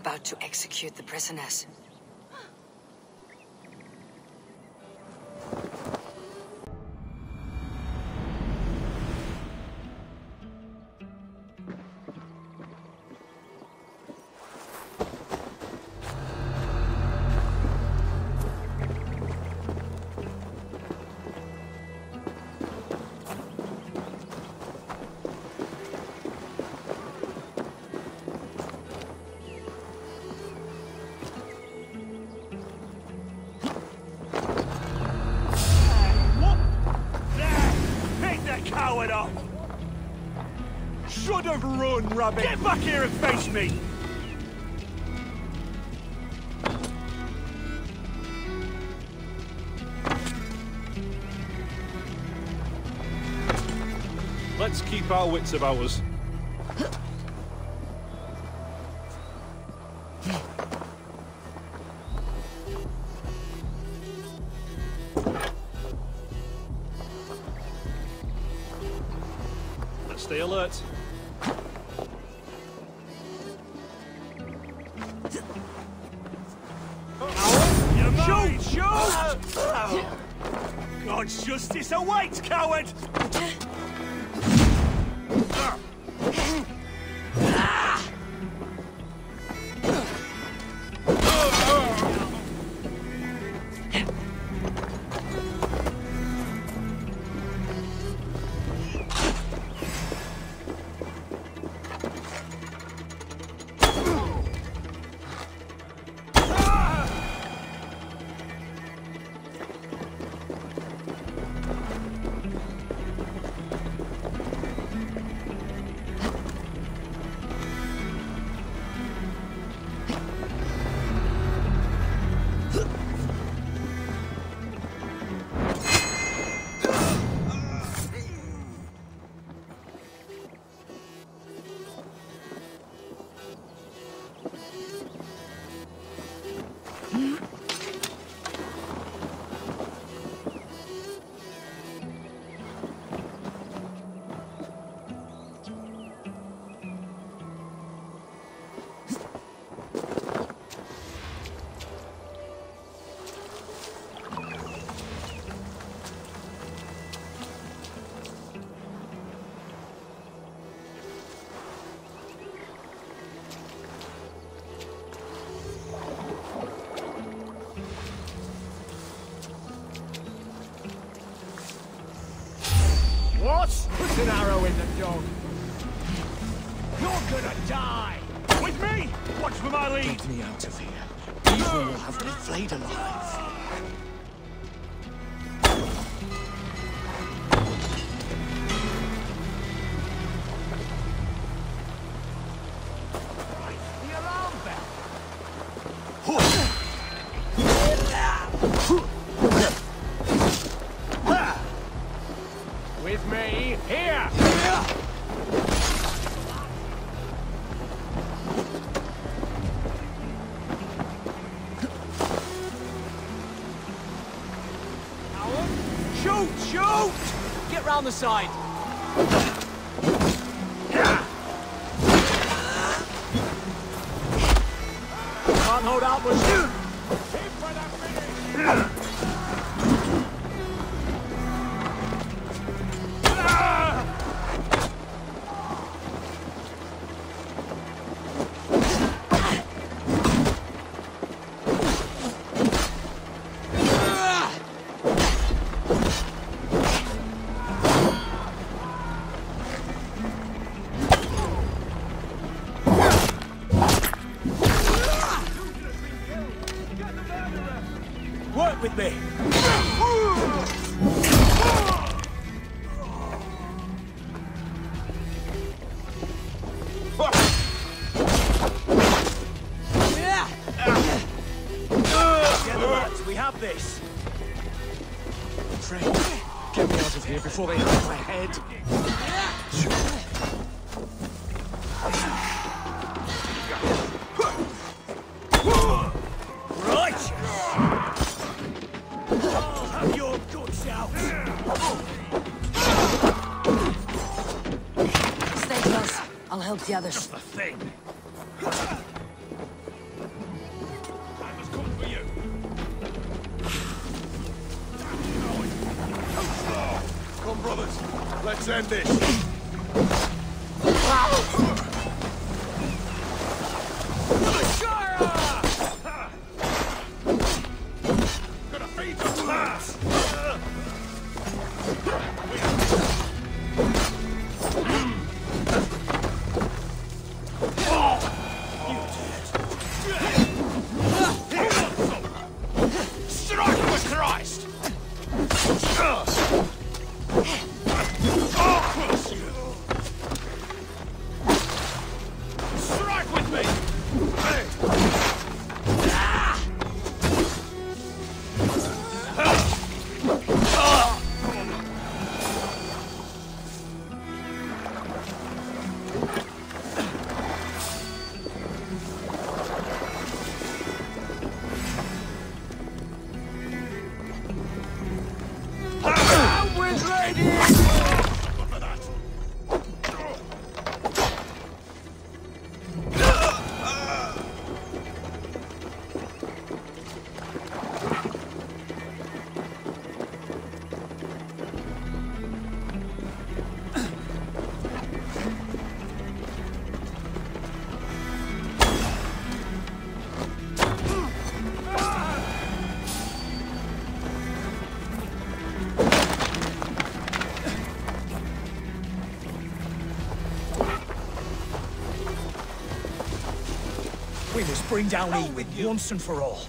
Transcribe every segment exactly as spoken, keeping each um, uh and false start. about to execute the prisoners. Rabbit. Get back here and face me! Let's keep our wits about us. Let's stay alert. Justice awaits, coward! On the side. Can't hold out much. Keep for that finish. With me. Get we have this. Pray, get me out of here before they hit my head. Stay close. I'll help the others. Just the thing. Let's end this. Bring down Edwin once and for all.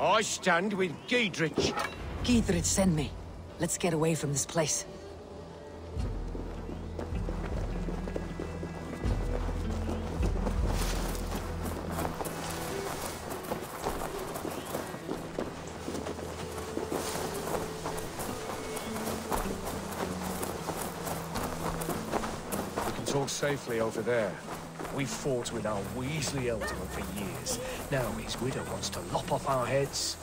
I stand with Giedrich. Giedrich, send me. Let's get away from this place. Safely over there. We fought with our Weasley Elderman for years. Now his widow wants to lop off our heads.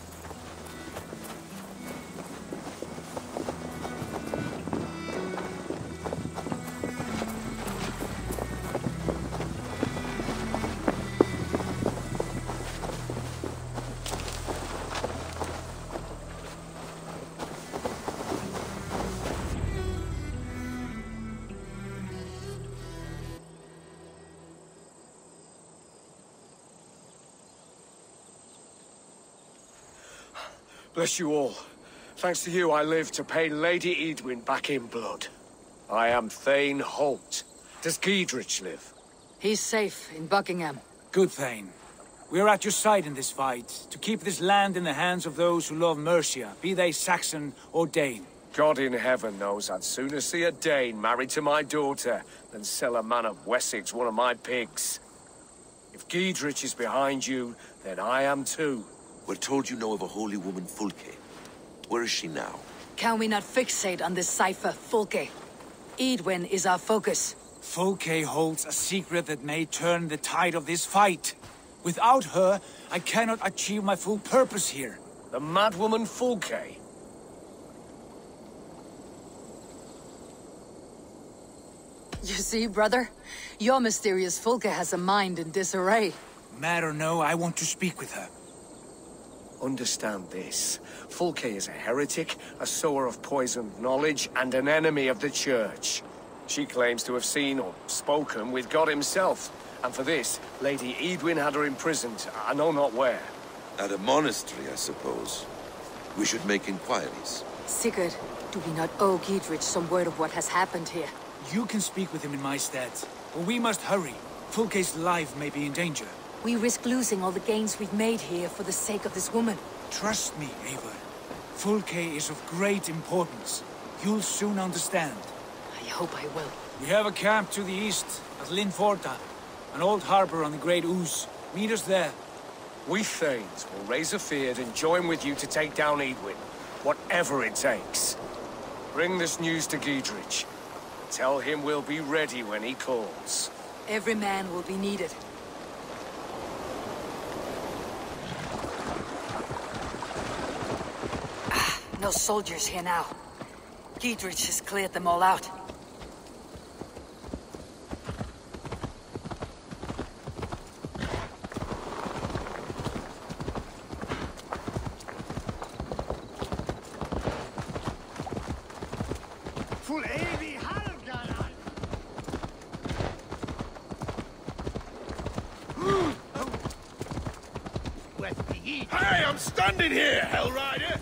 Bless you all. Thanks to you, I live to pay Lady Edwin back in blood. I am Thane Holt. Does Giedrich live? He's safe in Buckingham. Good, Thane. We're at your side in this fight, to keep this land in the hands of those who love Mercia, be they Saxon or Dane. God in heaven knows I'd sooner see a Dane married to my daughter than sell a man of Wessex one of my pigs. If Giedrich is behind you, then I am too. We're told you know of a holy woman, Fulke. Where is she now? Can we not fixate on this cipher, Fulke? Edwin is our focus. Fulke holds a secret that may turn the tide of this fight. Without her, I cannot achieve my full purpose here. The madwoman Fulke? You see, brother? Your mysterious Fulke has a mind in disarray. Mad or no, I want to speak with her. Understand this. Fulke is a heretic, a sower of poisoned knowledge, and an enemy of the Church. She claims to have seen or spoken with God himself, and for this, Lady Edwin had her imprisoned, I know not where. At a monastery, I suppose. We should make inquiries. Sigurd, do we not owe Giedrich some word of what has happened here? You can speak with him in my stead, but we must hurry. Fulke's life may be in danger. We risk losing all the gains we've made here for the sake of this woman. Trust me, Eivor. Fulke is of great importance. You'll soon understand. I hope I will. We have a camp to the east, at Linforta, an old harbor on the Great Ouse. Meet us there. We Thanes will raise a feared and join with you to take down Edwin, whatever it takes. Bring this news to Giedrich. Tell him we'll be ready when he calls. Every man will be needed. No soldiers here now. Giedrich has cleared them all out. Hey, I'm standing here, Hellrider!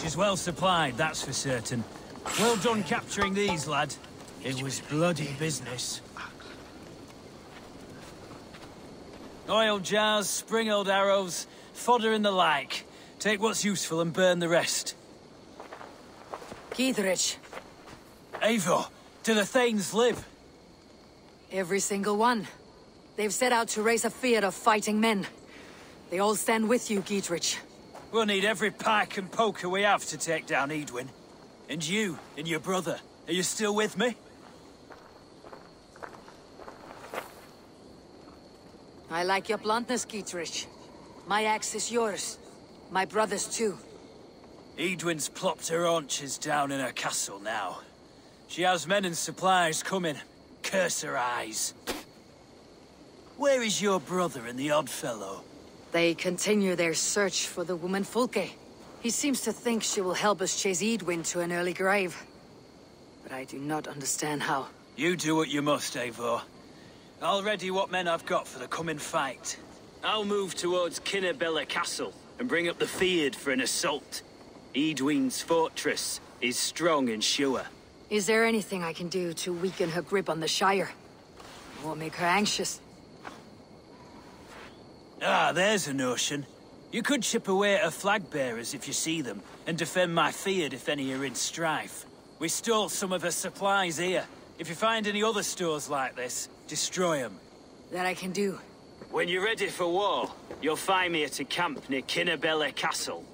She's well supplied, that's for certain. Well done capturing these, lad. It was bloody business. Oil jars, spring-old arrows, fodder and the like. Take what's useful and burn the rest. Giedrich. Eivor, do the Thanes live? Every single one. They've set out to raise a fear of fighting men. They all stand with you, Giedrich. We'll need every pike and poker we have to take down Edwin. And you, and your brother. Are you still with me? I like your bluntness, Giedrich. My axe is yours. My brother's too. Edwin's plopped her haunches down in her castle now. She has men and supplies coming. Curse her eyes. Where is your brother and the odd fellow? They continue their search for the woman Fulke. He seems to think she will help us chase Edwin to an early grave. But I do not understand how. You do what you must, Eivor. I'll ready what men I've got for the coming fight. I'll move towards Kinnebella Castle and bring up the feared for an assault. Edwin's fortress is strong and sure. Is there anything I can do to weaken her grip on the Shire? Or make her anxious? Ah, there's a notion. You could chip away at her flag-bearers if you see them, and defend my feared if any are in strife. We stole some of her supplies here. If you find any other stores like this, destroy them. That I can do. When you're ready for war, you'll find me at a camp near Kinnebella Castle.